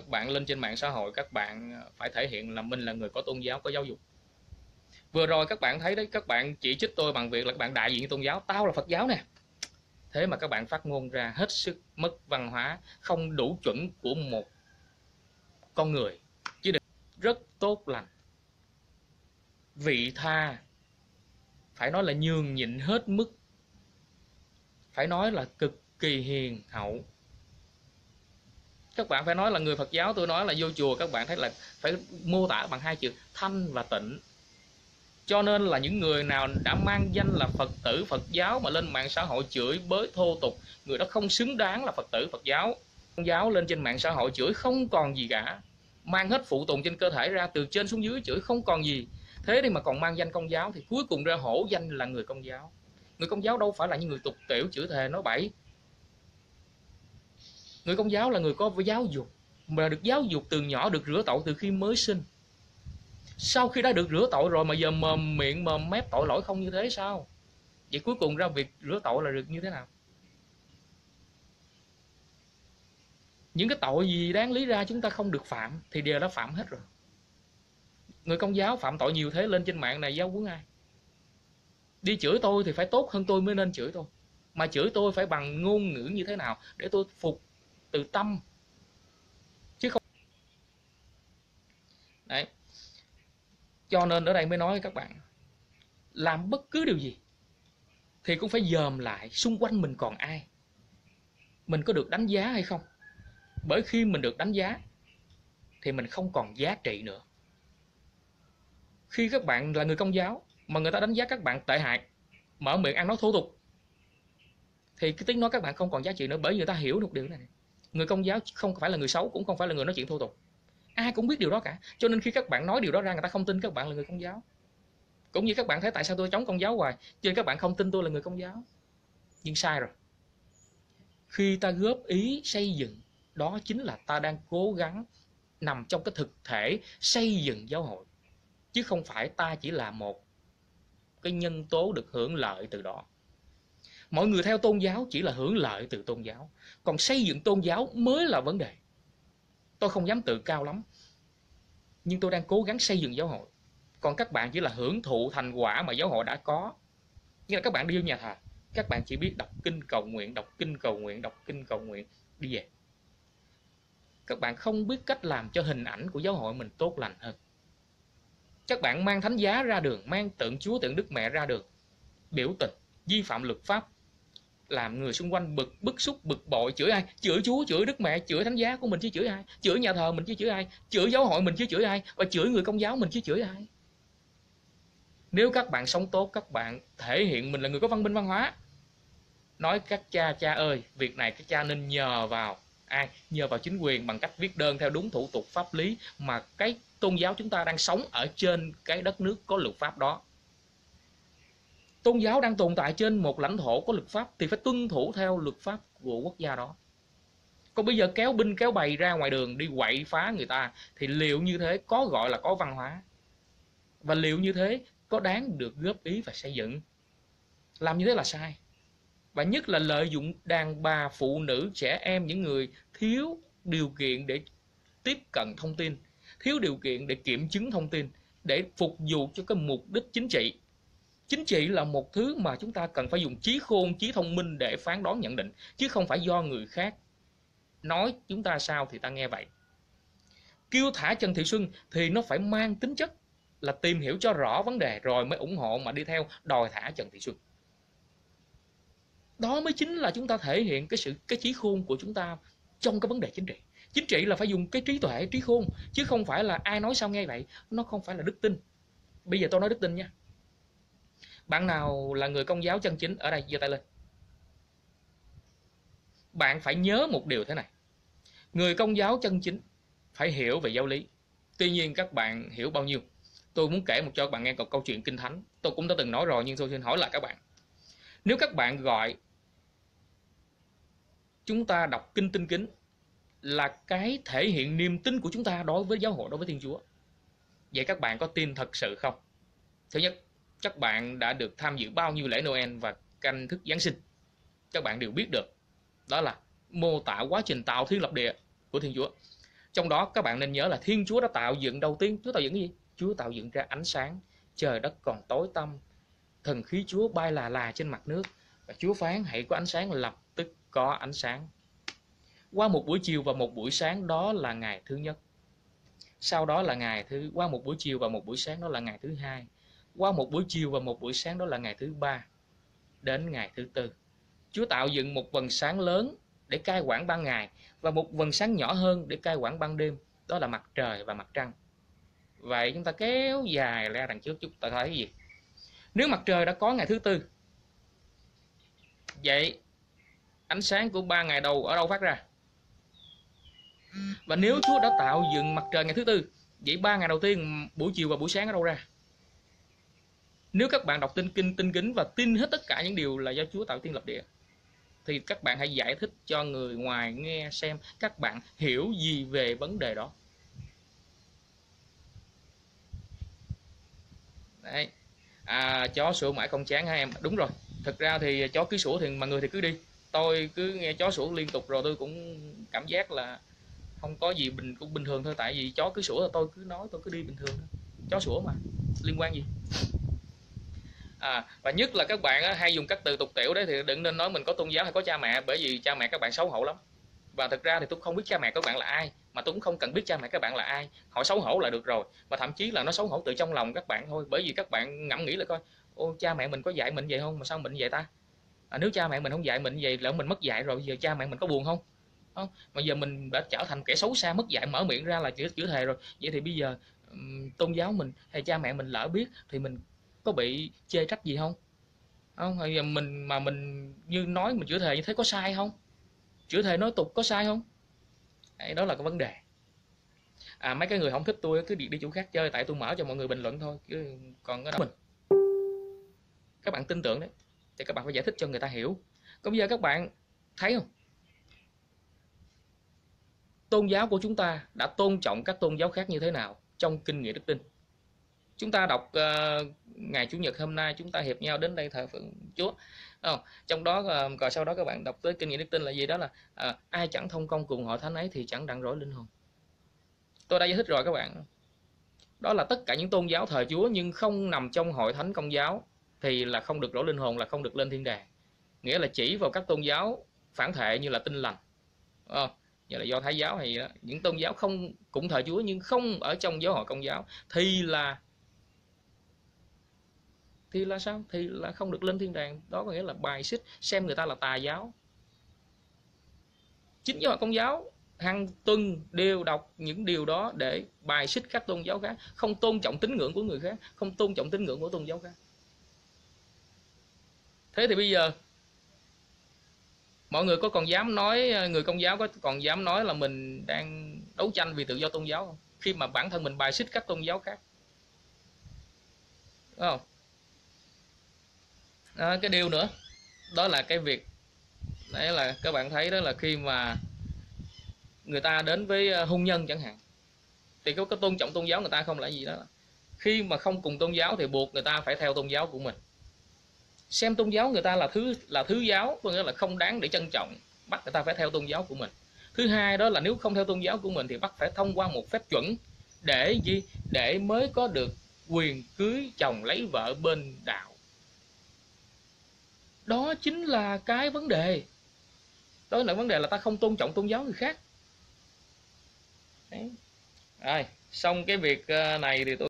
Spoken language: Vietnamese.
Các bạn lên trên mạng xã hội, các bạn phải thể hiện là mình là người có tôn giáo, có giáo dục. Vừa rồi các bạn thấy đấy, các bạn chỉ trích tôi bằng việc là các bạn đại diện tôn giáo. Tao là Phật giáo nè. Thế mà các bạn phát ngôn ra hết sức mất văn hóa, không đủ chuẩn của một con người. Chứ đừng rất tốt lành, vị tha, phải nói là nhường nhịn hết mức, phải nói là cực kỳ hiền hậu. Các bạn phải nói là người Phật giáo, tôi nói là vô chùa các bạn thấy là phải mô tả bằng hai chữ thanh và tịnh. Cho nên là những người nào đã mang danh là Phật tử Phật giáo mà lên mạng xã hội chửi bới thô tục, người đó không xứng đáng là Phật tử Phật giáo. Tôn giáo lên trên mạng xã hội chửi không còn gì cả, mang hết phụ tùng trên cơ thể ra, từ trên xuống dưới chửi không còn gì. Thế thì mà còn mang danh Công giáo thì cuối cùng ra hổ danh là người Công giáo. Người Công giáo đâu phải là những người tục tiểu chửi thề nói bậy. Người Công giáo là người có giáo dục, mà được giáo dục từ nhỏ, được rửa tội từ khi mới sinh. Sau khi đã được rửa tội rồi mà giờ mồm miệng mồm mép tội lỗi không như thế sao? Vậy cuối cùng ra việc rửa tội là được như thế nào? Những cái tội gì đáng lý ra chúng ta không được phạm thì đều đã phạm hết rồi. Người Công giáo phạm tội nhiều thế, lên trên mạng này giáo huấn ai? Đi chửi tôi thì phải tốt hơn tôi mới nên chửi tôi. Mà chửi tôi phải bằng ngôn ngữ như thế nào để tôi phục từ tâm, chứ không. Đấy. Cho nên ở đây mới nói với các bạn, làm bất cứ điều gì thì cũng phải dòm lại xung quanh mình còn ai, mình có được đánh giá hay không. Bởi khi mình được đánh giá thì mình không còn giá trị nữa. Khi các bạn là người Công giáo mà người ta đánh giá các bạn tệ hại, mở miệng ăn nói thô tục, thì cái tiếng nói các bạn không còn giá trị nữa. Bởi vì người ta hiểu được điều này, người Công giáo không phải là người xấu, cũng không phải là người nói chuyện thô tục. Ai cũng biết điều đó cả. Cho nên khi các bạn nói điều đó ra, người ta không tin các bạn là người Công giáo. Cũng như các bạn thấy tại sao tôi chống Công giáo hoài, cho nên các bạn không tin tôi là người Công giáo. Nhưng sai rồi. Khi ta góp ý xây dựng, đó chính là ta đang cố gắng nằm trong cái thực thể xây dựng giáo hội, chứ không phải ta chỉ là một cái nhân tố được hưởng lợi từ đó. Mọi người theo tôn giáo chỉ là hưởng lợi từ tôn giáo, còn xây dựng tôn giáo mới là vấn đề. Tôi không dám tự cao lắm, nhưng tôi đang cố gắng xây dựng giáo hội. Còn các bạn chỉ là hưởng thụ thành quả mà giáo hội đã có. Nghĩa là các bạn đi vô nhà thờ, các bạn chỉ biết đọc kinh cầu nguyện, đọc kinh cầu nguyện, đọc kinh cầu nguyện, đi về. Các bạn không biết cách làm cho hình ảnh của giáo hội mình tốt lành hơn. Các bạn mang thánh giá ra đường, mang tượng Chúa, tượng Đức Mẹ ra đường, biểu tình, vi phạm luật pháp, làm người xung quanh bức xúc, bực bội, chửi ai? Chửi Chúa, chửi Đức Mẹ, chửi thánh giá của mình chứ chửi ai? Chửi nhà thờ mình chứ chửi ai? Chửi giáo hội mình chứ chửi ai? Và chửi người Công giáo mình chứ chửi ai? Nếu các bạn sống tốt, các bạn thể hiện mình là người có văn minh văn hóa, nói các cha ơi, việc này các cha nên nhờ vào ai? Nhờ vào chính quyền bằng cách viết đơn theo đúng thủ tục pháp lý mà cái tôn giáo chúng ta đang sống ở trên cái đất nước có luật pháp đó. Tôn giáo đang tồn tại trên một lãnh thổ có luật pháp thì phải tuân thủ theo luật pháp của quốc gia đó. Còn bây giờ kéo binh kéo bày ra ngoài đường đi quậy phá người ta thì liệu như thế có gọi là có văn hóa? Và liệu như thế có đáng được góp ý và xây dựng? Làm như thế là sai. Và nhất là lợi dụng đàn bà, phụ nữ, trẻ em, những người thiếu điều kiện để tiếp cận thông tin, thiếu điều kiện để kiểm chứng thông tin, để phục vụ cho cái mục đích chính trị. Chính trị là một thứ mà chúng ta cần phải dùng trí khôn, trí thông minh để phán đoán nhận định, chứ không phải do người khác nói chúng ta sao thì ta nghe vậy. Kêu thả Trần Thị Xuân thì nó phải mang tính chất là tìm hiểu cho rõ vấn đề rồi mới ủng hộ, mà đi theo đòi thả Trần Thị Xuân. Đó mới chính là chúng ta thể hiện cái trí khôn của chúng ta trong cái vấn đề chính trị. Chính trị là phải dùng cái trí tuệ, trí khôn, chứ không phải là ai nói sao nghe vậy. Nó không phải là đức tin. Bây giờ tôi nói đức tin nha. Bạn nào là người Công giáo chân chính ở đây giơ tay lên. Bạn phải nhớ một điều thế này. Người Công giáo chân chính phải hiểu về giáo lý. Tuy nhiên các bạn hiểu bao nhiêu? Tôi muốn kể một cho các bạn nghe một câu chuyện kinh thánh. Tôi cũng đã từng nói rồi nhưng tôi xin hỏi lại các bạn. Nếu các bạn gọi chúng ta đọc kinh Tin Kính là cái thể hiện niềm tin của chúng ta đối với giáo hội, đối với Thiên Chúa, vậy các bạn có tin thật sự không? Thứ nhất, các bạn đã được tham dự bao nhiêu lễ Noel và canh thức Giáng sinh? Các bạn đều biết được. Đó là mô tả quá trình tạo thiên lập địa của Thiên Chúa. Trong đó các bạn nên nhớ là Thiên Chúa đã tạo dựng, đầu tiên Chúa tạo dựng cái gì? Chúa tạo dựng ra ánh sáng, trời đất còn tối tăm, thần khí Chúa bay là trên mặt nước. Và Chúa phán hãy có ánh sáng, lập tức có ánh sáng. Qua một buổi chiều và một buổi sáng, đó là ngày thứ nhất. Sau đó là qua một buổi chiều và một buổi sáng, đó là ngày thứ hai. Qua một buổi chiều và một buổi sáng, đó là ngày thứ ba. Đến ngày thứ tư, Chúa tạo dựng một vầng sáng lớn để cai quản ban ngày và một vầng sáng nhỏ hơn để cai quản ban đêm, đó là mặt trời và mặt trăng. Vậy chúng ta kéo dài ra đằng trước, chúng ta thấy cái gì? Nếu mặt trời đã có ngày thứ tư, vậy ánh sáng của ba ngày đầu ở đâu phát ra? Và nếu Chúa đã tạo dựng mặt trời ngày thứ tư, vậy ba ngày đầu tiên, buổi chiều và buổi sáng ở đâu ra? Nếu các bạn đọc Tin Kinh, Tin Kính và tin hết tất cả những điều là do Chúa tạo tiên lập địa, thì các bạn hãy giải thích cho người ngoài nghe xem các bạn hiểu gì về vấn đề đó. Đấy. Chó sủa mãi không chán hả em? Đúng rồi, thực ra thì chó cứ sủa thì mọi người thì cứ đi. Tôi cứ nghe chó sủa liên tục rồi tôi cũng cảm giác là không có gì, cũng bình thường thôi. Tại vì chó cứ sủa là tôi cứ nói, tôi cứ đi bình thường thôi. Chó sủa mà, liên quan gì? Và nhất là các bạn hay dùng các từ tục tiểu đấy, thì đừng nên nói mình có tôn giáo hay có cha mẹ, bởi vì cha mẹ các bạn xấu hổ lắm. Và thực ra thì tôi không biết cha mẹ các bạn là ai, mà tôi cũng không cần biết cha mẹ các bạn là ai. Họ xấu hổ là được rồi. Và thậm chí là nó xấu hổ từ trong lòng các bạn thôi. Bởi vì các bạn ngẫm nghĩ là coi, ô cha mẹ mình có dạy mình vậy không, mà sao mình vậy ta? Nếu cha mẹ mình không dạy mình vậy, lỡ mình mất dạy rồi, giờ cha mẹ mình có buồn không? Không, mà giờ mình đã trở thành kẻ xấu xa, mất dạy, mở miệng ra là chữ thề rồi. Vậy thì bây giờ tôn giáo mình hay cha mẹ mình lỡ biết thì mình có bị chê trách gì không? Không, giờ mình như nói mình chữa thề như thế có sai không? Chữa thề nói tục có sai không? Đấy, đó là cái vấn đề. Mấy cái người không thích tôi cứ đi chỗ khác chơi, tại tôi mở cho mọi người bình luận thôi, chứ còn cái đó mình. Các bạn tin tưởng đấy, thì các bạn phải giải thích cho người ta hiểu. Còn bây giờ các bạn thấy không? Tôn giáo của chúng ta đã tôn trọng các tôn giáo khác như thế nào trong kinh nghĩa đức tin? Chúng ta đọc ngày Chủ nhật hôm nay chúng ta hiệp nhau đến đây thờ phượng Chúa. Trong đó rồi sau đó các bạn đọc tới kinh nghiệm đức tin là gì? Đó là ai chẳng thông công cùng hội thánh ấy thì chẳng đặng rỗi linh hồn. Tôi đã giải thích rồi các bạn. Đó là tất cả những tôn giáo thờ Chúa nhưng không nằm trong hội thánh Công giáo thì là không được rỗi linh hồn, là không được lên thiên đàng. Nghĩa là chỉ vào các tôn giáo phản thể như là Tin Lành, như là Do Thái giáo hay gì đó, những tôn giáo không cũng thờ Chúa nhưng không ở trong giáo hội Công giáo thì là sao? Thì là không được lên thiên đàng. Đó có nghĩa là bài xích, xem người ta là tà giáo. Chính giáo hội Công giáo hàng tuần đều đọc những điều đó để bài xích các tôn giáo khác, không tôn trọng tín ngưỡng của người khác, không tôn trọng tín ngưỡng của tôn giáo khác. Thế thì bây giờ mọi người có còn dám nói, người Công giáo có còn dám nói là mình đang đấu tranh vì tự do tôn giáo không? Khi mà bản thân mình bài xích các tôn giáo khác. Đúng không? Cái điều nữa đó là cái việc đấy là các bạn thấy đó là khi mà người ta đến với hôn nhân chẳng hạn thì có tôn trọng tôn giáo người ta không, là gì đó khi mà không cùng tôn giáo thì buộc người ta phải theo tôn giáo của mình, xem tôn giáo người ta là thứ giáo, có nghĩa là không đáng để trân trọng, bắt người ta phải theo tôn giáo của mình. Thứ hai đó là nếu không theo tôn giáo của mình thì bắt phải thông qua một phép chuẩn để gì, để mới có được quyền cưới chồng lấy vợ bên đạo. Đó chính là cái vấn đề. Đó là vấn đề là ta không tôn trọng tôn giáo người khác. Đấy. Rồi, xong cái việc này thì tôi